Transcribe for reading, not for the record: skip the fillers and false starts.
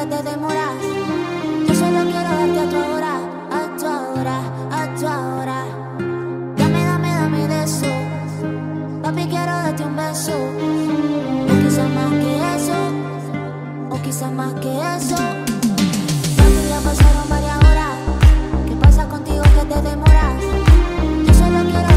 que te demoras. Yo solo quiero darte a tu hora, a tu hora, a tu hora. Dame, dame, dame de eso. Papi, quiero darte un beso. O quizás más que eso, o quizás más que eso. Papi, ya pasaron varias horas. ¿Qué pasa contigo que te demoras? Yo solo quiero